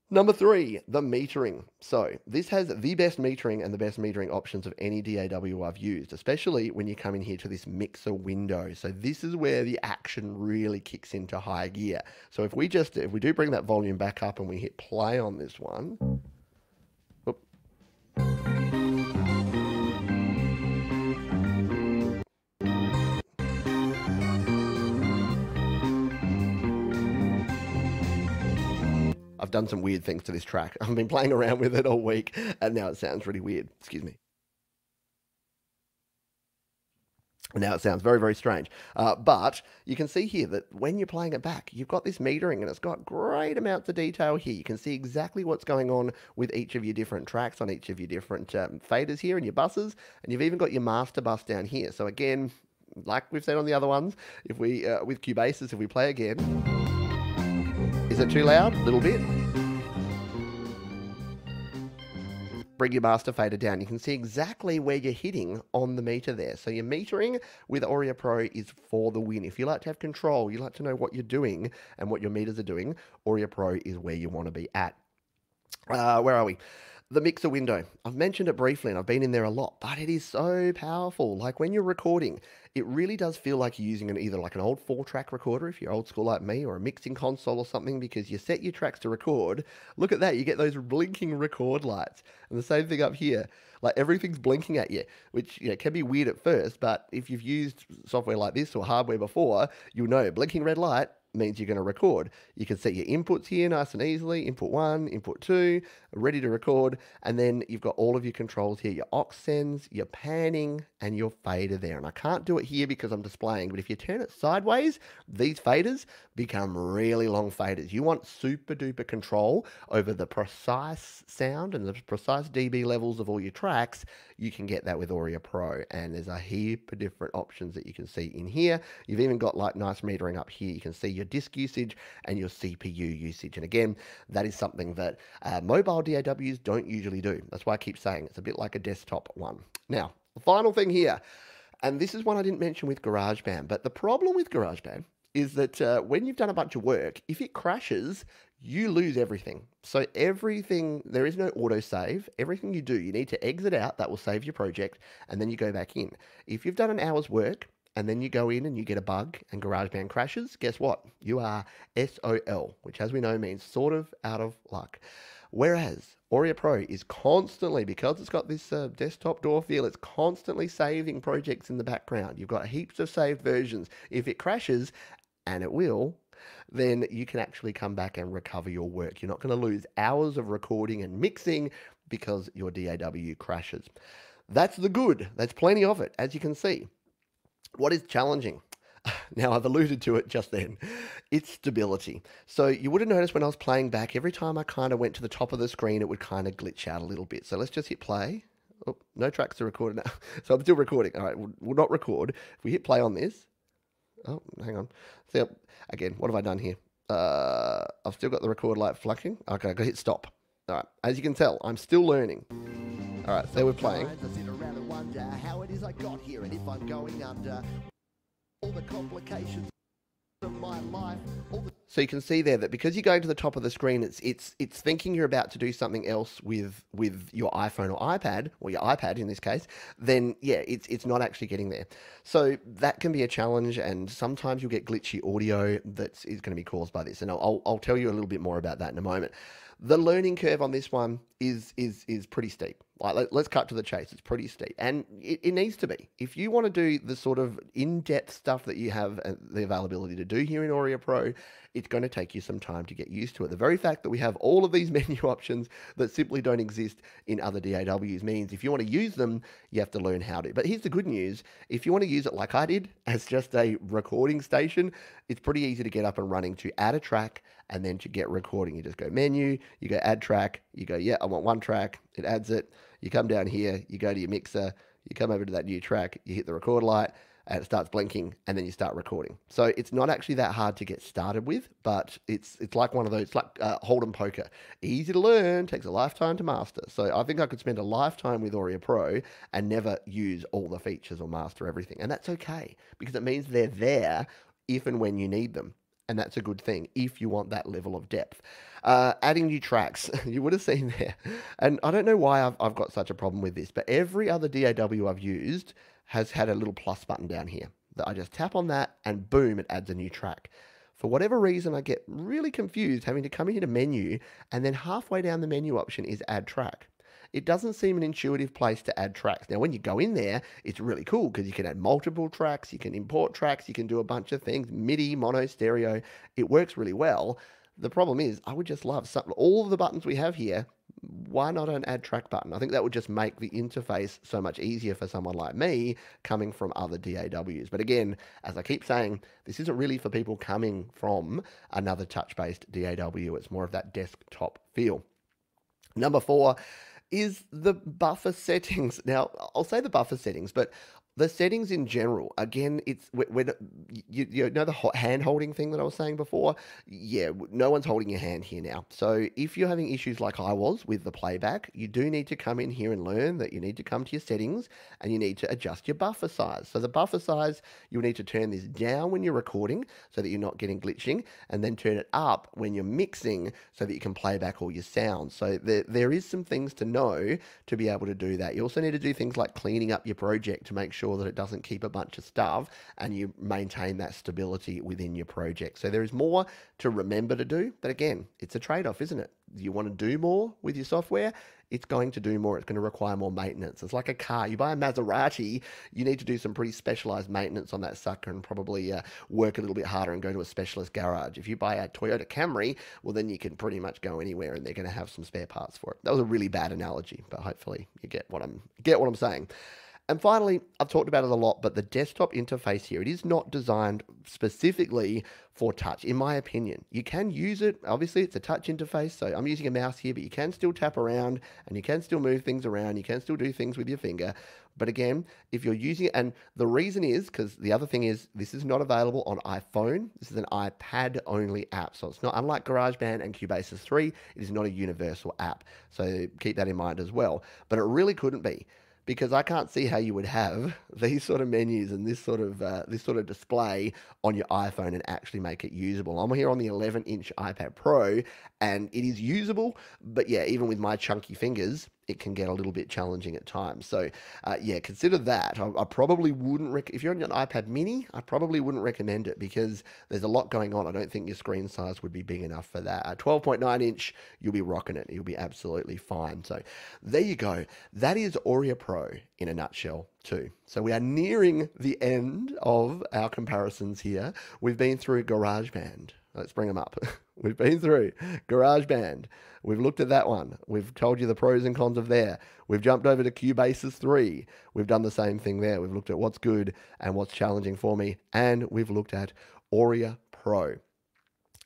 Number three, the metering. So this has the best metering and the best metering options of any DAW I've used, especially when you come in here to this mixer window. So this is where the action really kicks into high gear. So if we do bring that volume back up and we hit play on this one, I've done some weird things to this track. I've been playing around with it all week, and now it sounds really weird. Excuse me. Now it sounds very, very strange. But you can see here that when you're playing it back, you've got this metering, and it's got great amounts of detail here. You can see exactly what's going on with each of your different tracks on each of your different faders here and your buses, and you've even got your master bus down here. So again, like we've said on the other ones, if we with Cubasis, if we play again... Is it too loud? A little bit. Bring your master fader down. You can see exactly where you're hitting on the meter there. So your metering with Auria Pro is for the win. If you like to have control, you like to know what you're doing and what your meters are doing, Auria Pro is where you want to be at. Where are we? The mixer window. I've mentioned it briefly and I've been in there a lot, but it is so powerful. Like when you're recording, it really does feel like you're using either an old 4-track recorder, if you're old school like me, or a mixing console or something, because you set your tracks to record. Look at that. You get those blinking record lights. And the same thing up here. Like everything's blinking at you, which can be weird at first, but if you've used software like this or hardware before, you'll know blinking red light means you're going to record. You can set your inputs here nice and easily, input 1, input 2, ready to record, and then you've got all of your controls here, your aux sends, your panning, and your fader there. And I can't do it here because I'm displaying, but if you turn it sideways, these faders become really long faders. You want super duper control over the precise sound and the precise dB levels of all your tracks. You can get that with Auria Pro, and there's a heap of different options that you can see in here. You've even got like nice metering up here. You can see your disk usage and your CPU usage. And again, that is something that mobile DAWs don't usually do. That's why I keep saying it's a bit like a desktop one. Now, the final thing here, and this is one I didn't mention with GarageBand, but the problem with GarageBand is that when you've done a bunch of work, if it crashes, you lose everything. So everything, there is no autosave. Everything you do, you need to exit out. That will save your project, and then you go back in. If you've done an hour's work, and then you go in and you get a bug and GarageBand crashes, guess what? You are SOL, which as we know means sort of out of luck. Whereas Auria Pro is constantly, because it's got this desktop door feel, it's constantly saving projects in the background. You've got heaps of saved versions. If it crashes, and it will, then you can actually come back and recover your work. You're not going to lose hours of recording and mixing because your DAW crashes. That's the good. That's plenty of it, as you can see. What is challenging? Now, I've alluded to it just then. It's stability. So you would have noticed when I was playing back, every time I kind of went to the top of the screen, it would kind of glitch out a little bit. So let's just hit play. Oh, no tracks are recorded now. So I'm still recording. All right, we'll not record. If we hit play on this, oh, hang on. So again, what have I done here? I've still got the record light flucking. Okay, I got to hit stop. All right, as you can tell, I'm still learning. All right, so we're playing. So you can see there that because you're going to the top of the screen, it's thinking you're about to do something else with your iPhone or iPad, or your iPad in this case, then yeah, it's not actually getting there. So that can be a challenge, and sometimes you'll get glitchy audio that is going to be caused by this. And I'll tell you a little bit more about that in a moment. The learning curve on this one is pretty steep. Like, let's cut to the chase. It's pretty steep, and it needs to be. If you want to do the sort of in-depth stuff that you have the availability to do here in Auria Pro, it's going to take you some time to get used to it. The very fact that we have all of these menu options that simply don't exist in other DAWs means if you want to use them, you have to learn how to. But here's the good news. If you want to use it like I did as just a recording station, it's pretty easy to get up and running, to add a track and then to get recording. You just go menu, you go add track, you go, yeah, I want one track, it adds it. You come down here, you go to your mixer, you come over to that new track, you hit the record light, and it starts blinking, and then you start recording. So it's not actually that hard to get started with, but it's like one of those, it's like Hold'em poker. Easy to learn, takes a lifetime to master. So I think I could spend a lifetime with Auria Pro and never use all the features or master everything. And that's okay, because it means they're there if and when you need them. And that's a good thing if you want that level of depth. Adding new tracks, you would have seen there. And I don't know why I've got such a problem with this, but every other DAW I've used has had a little plus button down here that I just tap on that and boom, it adds a new track. For whatever reason, I get really confused having to come into menu and then halfway down the menu option is add track. It doesn't seem an intuitive place to add tracks. Now, when you go in there, it's really cool because you can add multiple tracks, you can import tracks, you can do a bunch of things, MIDI, mono, stereo. It works really well. The problem is I would just love something. All of the buttons we have here, why not an add track button? I think that would just make the interface so much easier for someone like me coming from other DAWs. But again, as I keep saying, this isn't really for people coming from another touch-based DAW. It's more of that desktop feel. Number 4, is the buffer settings. Now, I'll say the buffer settings, but the settings in general, again, it's when you know the hand holding thing that I was saying before? Yeah, no one's holding your hand here now. So if you're having issues like I was with the playback, you do need to come in here and learn that you need to come to your settings and you need to adjust your buffer size. So the buffer size, you'll need to turn this down when you're recording so that you're not getting glitching, and then turn it up when you're mixing so that you can play back all your sounds. So there is some things to know to be able to do that. You also need to do things like cleaning up your project to make sure that it doesn't keep a bunch of stuff and you maintain that stability within your project. So there is more to remember to do, but again, it's a trade-off, isn't it? you want to do more with your software, it's going to do more. It's going to require more maintenance. It's like a car. You buy a Maserati, you need to do some pretty specialized maintenance on that sucker and probably work a little bit harder and go to a specialist garage. If you buy a Toyota Camry, well, then you can pretty much go anywhere and they're going to have some spare parts for it. That was a really bad analogy, but hopefully you get what I'm saying. And finally, I've talked about it a lot, but the desktop interface here, it is not designed specifically for touch, in my opinion. You can use it. Obviously, it's a touch interface, so I'm using a mouse here, but you can still tap around and you can still move things around. You can still do things with your finger. But again, if you're using it, and the reason is, because the other thing is, this is not available on iPhone. This is an iPad-only app. So it's not, unlike GarageBand and Cubasis 3, it is not a universal app. So keep that in mind as well. But it really couldn't be, because I can't see how you would have these sort of menus and this sort of display on your iPhone and actually make it usable. I'm here on the 11-inch iPad Pro, and it is usable, but yeah, even with my chunky fingers, it can get a little bit challenging at times. So yeah, consider that. I probably wouldn't, if you're on an iPad mini, I probably wouldn't recommend it because there's a lot going on. I don't think your screen size would be big enough for that. 12.9 inch, you'll be rocking it. You'll be absolutely fine. So there you go. That is Auria Pro in a nutshell too. So we are nearing the end of our comparisons here. We've been through GarageBand. Let's bring them up. We've been through GarageBand. We've looked at that one. We've told you the pros and cons of there. We've jumped over to Cubasis 3. We've done the same thing there. We've looked at what's good and what's challenging for me. And we've looked at Auria Pro.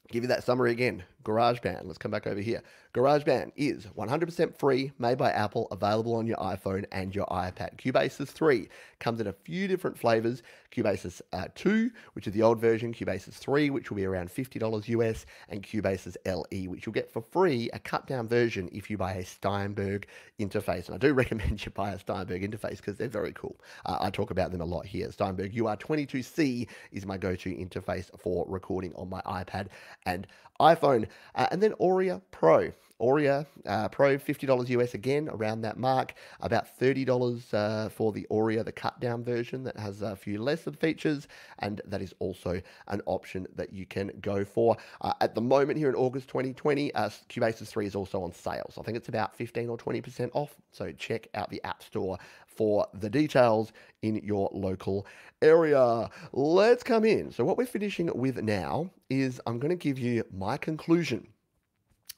Give you that summary again. GarageBand. Let's come back over here. GarageBand is 100% free, made by Apple, available on your iPhone and your iPad. Cubasis 3 comes in a few different flavors. Cubasis 2, which is the old version, Cubasis 3, which will be around $50 US, and Cubasis LE, which you'll get for free, a cut-down version if you buy a Steinberg interface. And I do recommend you buy a Steinberg interface because they're very cool. I talk about them a lot here. Steinberg UR22C is my go-to interface for recording on my iPad and iPhone. And then Auria Pro. Auria Pro, $50 US again, around that mark. About $30 for the Auria, the cut-down version that has a few less features, and that is also an option that you can go for. At the moment here in August 2020, Cubasis 3 is also on sale. So I think it's about 15 or 20% off. So check out the App Store for the details in your local area. Let's come in. So what we're finishing with now is I'm going to give you my conclusion.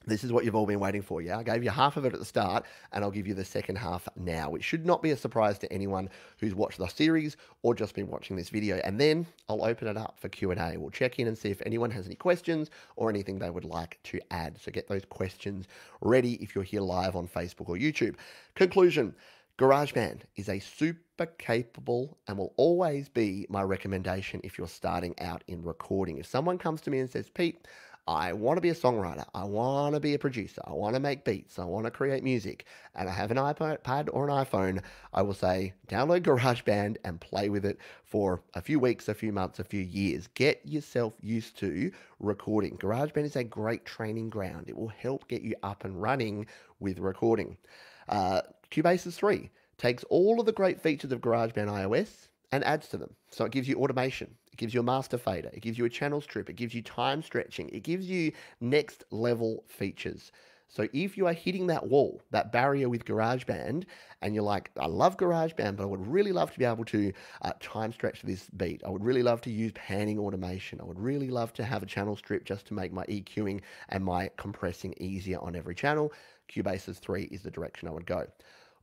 This is what you've all been waiting for, yeah? I gave you half of it at the start, and I'll give you the second half now. It should not be a surprise to anyone who's watched the series or just been watching this video. And then I'll open it up for Q&A. We'll check in and see if anyone has any questions or anything they would like to add. So get those questions ready if you're here live on Facebook or YouTube. Conclusion. GarageBand is a super capable and will always be my recommendation if you're starting out in recording. If someone comes to me and says, Pete, I want to be a songwriter, I want to be a producer, I want to make beats, I want to create music, and I have an iPad or an iPhone, I will say, download GarageBand and play with it for a few weeks, a few months, a few years. Get yourself used to recording. GarageBand is a great training ground. It will help get you up and running with recording. Cubasis 3 takes all of the great features of GarageBand iOS and adds to them. So it gives you automation. It gives you a master fader. It gives you a channel strip. It gives you time stretching. It gives you next level features. So if you are hitting that wall, that barrier with GarageBand, and you're like, I love GarageBand, but I would really love to be able to time stretch this beat. I would really love to use panning automation. I would really love to have a channel strip just to make my EQing and my compressing easier on every channel. Cubasis 3 is the direction I would go.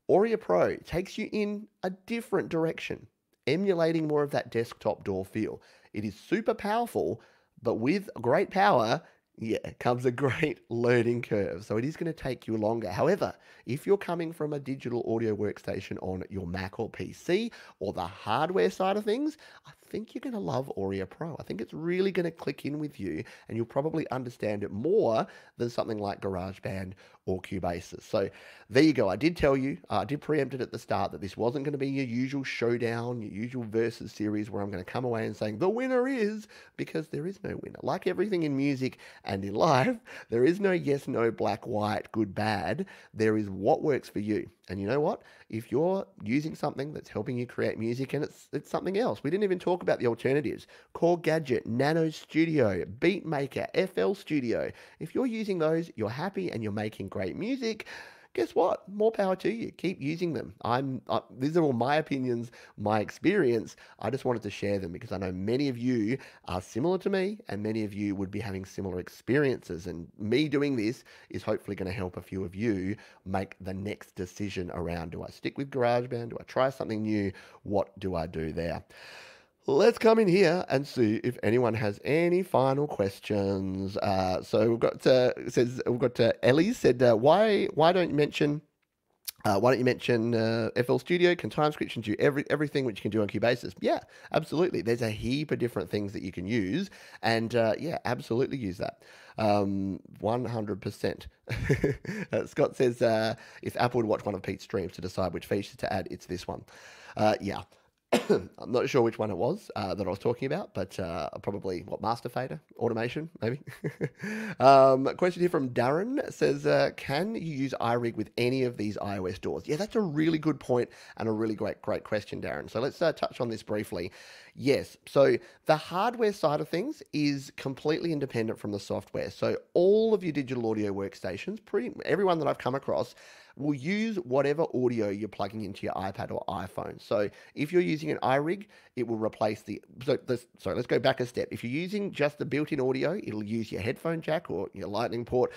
Auria Pro takes you in a different direction, emulating more of that desktop DAW feel. It is super powerful, but with great power, yeah, comes a great learning curve. So it is going to take you longer. However, if you're coming from a digital audio workstation on your Mac or PC or the hardware side of things, I think you're going to love Auria Pro. I think it's really going to click in with you, and you'll probably understand it more than something like GarageBand or Cubasis. So there you go. I did tell you, I did preempt it at the start that this wasn't going to be your usual showdown, your usual versus series where I'm going to come away and saying the winner is, because there is no winner. Like everything in music and in life, there is no yes, no, black, white, good, bad. There is what works for you. And you know what? If you're using something that's helping you create music and it's something else, we didn't even talk about the alternatives. Core Gadget, Nano Studio, Beatmaker, FL Studio. If you're using those, you're happy and you're making great music, guess what? More power to you. Keep using them. These are all my opinions, my experience. I just wanted to share them because I know many of you are similar to me and many of you would be having similar experiences. And me doing this is hopefully going to help a few of you make the next decision around, do I stick with GarageBand? Do I try something new? What do I do there? Let's come in here and see if anyone has any final questions. So we've got Ellie said, why don't you mention FL Studio? Can timescription do everything which you can do on Cubasis? Yeah, absolutely. There's a heap of different things that you can use, and yeah, absolutely use that. 100%. Scott says if Apple would watch one of Pete's streams to decide which features to add, it's this one. Yeah. I'm not sure which one it was that I was talking about, but probably, what, master fader? Automation, maybe? Question here from Darren says, can you use iRig with any of these iOS DAWs? Yeah, that's a really good point and a really great question, Darren. So let's touch on this briefly. Yes, so the hardware side of things is completely independent from the software. So all of your digital audio workstations, everyone that I've come across, will use whatever audio you're plugging into your iPad or iPhone. So if you're using an iRig, it will replace the, sorry, let's go back a step. If you're using just the built-in audio, it'll use your headphone jack or your lightning port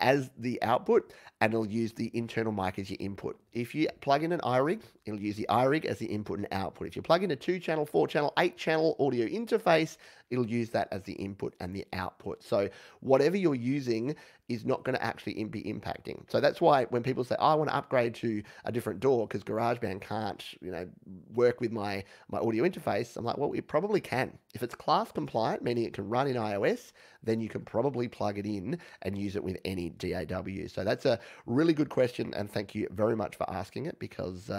as the output, and it'll use the internal mic as your input. If you plug in an iRig, it'll use the iRig as the input and output. If you plug in a 2-channel, 4-channel, 8-channel audio interface, it'll use that as the input and the output. So whatever you're using is not going to actually be impacting. So that's why when people say, oh, I want to upgrade to a different DAW because GarageBand can't, you know, work with my audio interface, I'm like, well, it probably can. If it's class compliant, meaning it can run in iOS, then you can probably plug it in and use it with any DAW. So that's a really good question, and thank you very much for asking it, because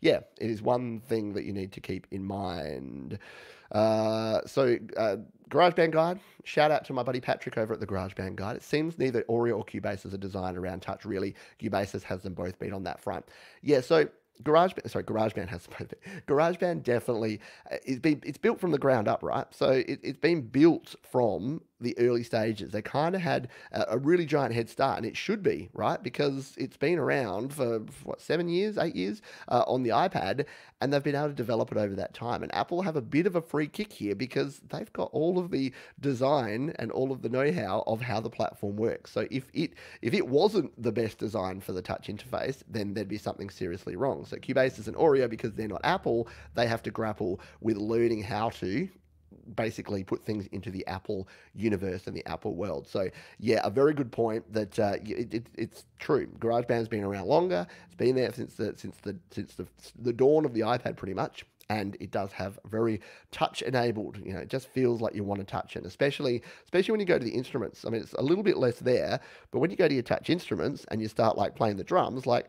yeah, it is one thing that you need to keep in mind. So GarageBand Guide, shout out to my buddy Patrick over at the GarageBand Guide. It seems neither Auria or Cubasis are designed around touch, really. Cubasis has them both beat on that front. Yeah, so GarageBand definitely it's built from the ground up, right? So it's been built from the early stages. They kind of had a really giant head start, and it should be, right? Because it's been around for, what, 7 years, 8 years on the iPad, and they've been able to develop it over that time. And Apple have a bit of a free kick here because they've got all of the design and all of the know-how of how the platform works. So if it wasn't the best design for the touch interface, then there'd be something seriously wrong. So Cubasis and Auria, because they're not Apple, they have to grapple with learning how to basically put things into the Apple universe and the Apple world. So yeah, a very good point that it's true. GarageBand's been around longer. It's been there since the dawn of the iPad, pretty much. And it does have very touch enabled, you know, it just feels like you want to touch it, especially when you go to the instruments. I mean, it's a little bit less there, but when you go to your touch instruments and you start like playing the drums, like,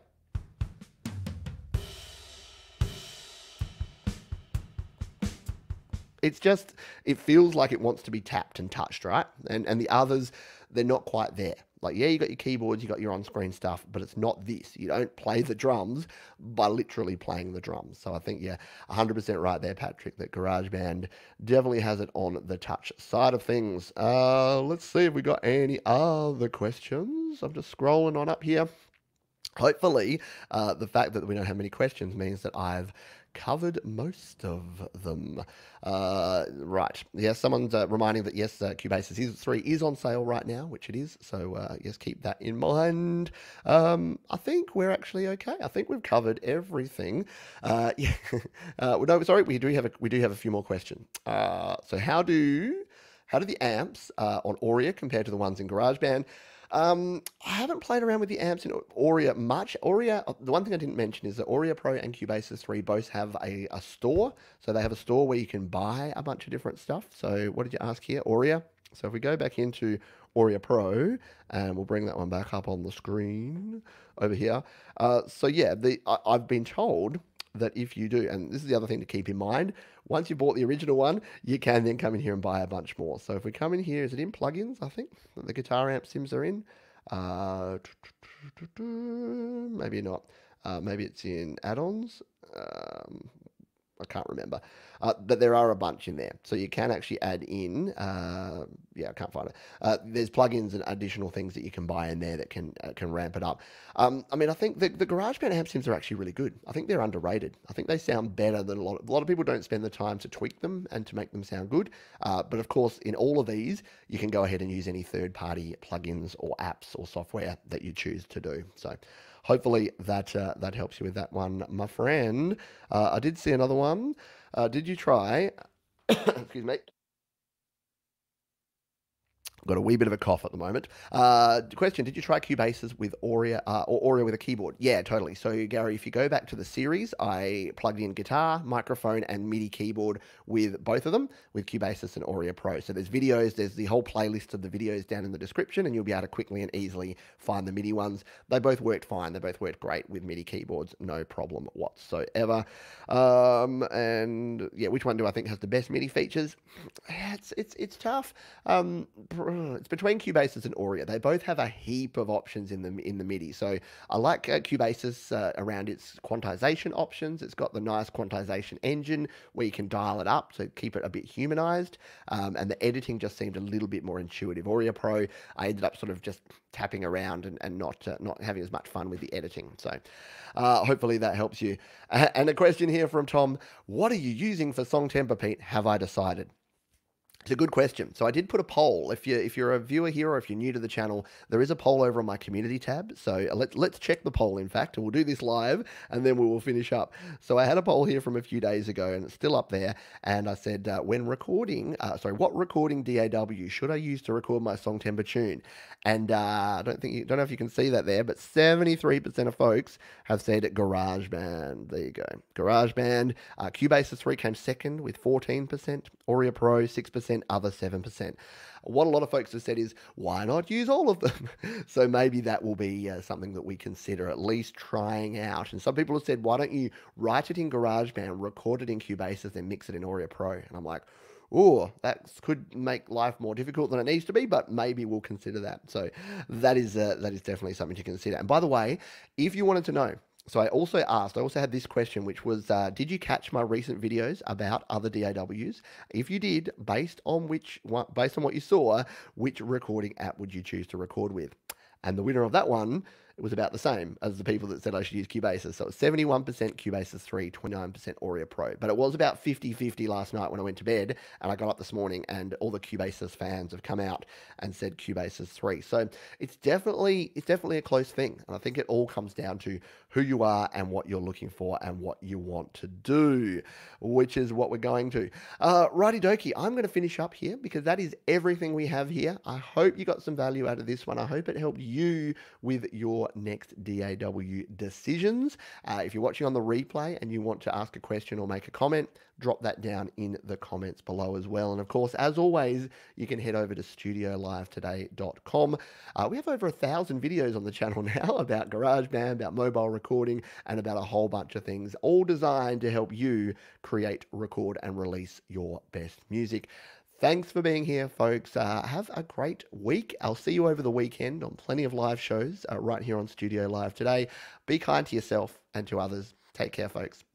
it's just, it feels like it wants to be tapped and touched, right? And the others, they're not quite there. Like, yeah, you got your keyboards, you got your on-screen stuff, but it's not this. You don't play the drums by literally playing the drums. So I think, yeah, 100% right there, Patrick, that GarageBand definitely has it on the touch side of things. Let's see if we got any other questions. I'm just scrolling on up here. Hopefully, the fact that we don't have many questions means that I've covered most of them. Right. Yeah, someone's reminding that, yes, Cubasis 3 is on sale right now, which it is. So, yes, keep that in mind. I think we're actually okay. I think we've covered everything. Yeah. No, sorry, we do have a few more questions. So how do the amps on Auria compare to the ones in GarageBand? I haven't played around with the amps in Auria much. Auria, the one thing I didn't mention is that Auria Pro and Cubasis 3 both have a store. So they have a store where you can buy a bunch of different stuff. So what did you ask here? Auria. So if we go back into Auria Pro, and we'll bring that one back up on the screen over here. So yeah, I've been told that if you do, and this is the other thing to keep in mind, once you bought the original one, you can then come in here and buy a bunch more. So if we come in here, is it in plugins, I think, that the guitar amp sims are in? Maybe not. Maybe it's in add-ons. I can't remember, but there are a bunch in there. So you can actually add in, yeah, I can't find it. There's plugins and additional things that you can buy in there that can ramp it up. I mean, I think the GarageBand amp sims are actually really good. I think they're underrated. I think they sound better than a lot of people don't spend the time to tweak them and to make them sound good. But of course, in all of these, you can go ahead and use any third-party plugins or apps or software that you choose to do. So hopefully that that helps you with that one, my friend. I did see another one. Did you try? Excuse me. Got a wee bit of a cough at the moment. Question, did you try Cubases with Auria or Auria with a keyboard? Yeah, totally. So Gary, if you go back to the series, I plugged in guitar, microphone, and MIDI keyboard with both of them, with Cubasis and Auria Pro. So there's videos, there's the whole playlist of the videos down in the description, and you'll be able to quickly and easily find the MIDI ones. They both worked fine. They both worked great with MIDI keyboards, no problem whatsoever. And yeah, which one do I think has the best MIDI features? It's tough. It's between Cubasis and Auria. They both have a heap of options in the MIDI. So I like Cubasis around its quantization options. It's got the nice quantization engine where you can dial it up to keep it a bit humanized. And the editing just seemed a little bit more intuitive. Auria Pro, I ended up sort of just tapping around and not having as much fun with the editing. So hopefully that helps you. And a question here from Tom. What are you using for song tempo, Pete? Have I decided? It's a good question. So I did put a poll. If you're a viewer here or if you're new to the channel, there is a poll over on my community tab. So let's check the poll, in fact, and we'll do this live and then we will finish up. So I had a poll here from a few days ago and it's still up there. And I said, when recording, what recording DAW should I use to record my song tempo tune? And I don't know if you can see that there, but 73% of folks have said GarageBand. There you go. GarageBand. Cubasis 3 came second with 14%. Auria Pro 6%. Other 7%. What a lot of folks have said is, why not use all of them? So maybe that will be something that we consider at least trying out. And some people have said, why don't you write it in GarageBand, record it in Cubasis, then mix it in Auria Pro? And I'm like, oh, that could make life more difficult than it needs to be, but maybe we'll consider that. So that is definitely something to consider. And by the way, if you wanted to know, so I also had this question, which was, did you catch my recent videos about other DAWs? If you did, based on what you saw, which recording app would you choose to record with? And the winner of that one, it was about the same as the people that said I should use Cubasis. So it was 71% Cubasis 3, 29% Auria Pro. But it was about 50-50 last night when I went to bed, and I got up this morning and all the Cubasis fans have come out and said Cubasis 3. So it's definitely a close thing. And I think it all comes down to who you are and what you're looking for and what you want to do, which is what we're going to. Righty dokey, I'm going to finish up here because that is everything we have here. I hope you got some value out of this one. I hope it helped you with your next DAW decisions. If you're watching on the replay and you want to ask a question or make a comment, drop that down in the comments below as well. And of course, as always, you can head over to studiolivetoday.com. We have over 1,000 videos on the channel now about GarageBand, about mobile recording, and about a whole bunch of things, all designed to help you create, record, and release your best music. Thanks for being here, folks. Have a great week. I'll see you over the weekend on plenty of live shows right here on Studio Live Today. Be kind to yourself and to others. Take care, folks.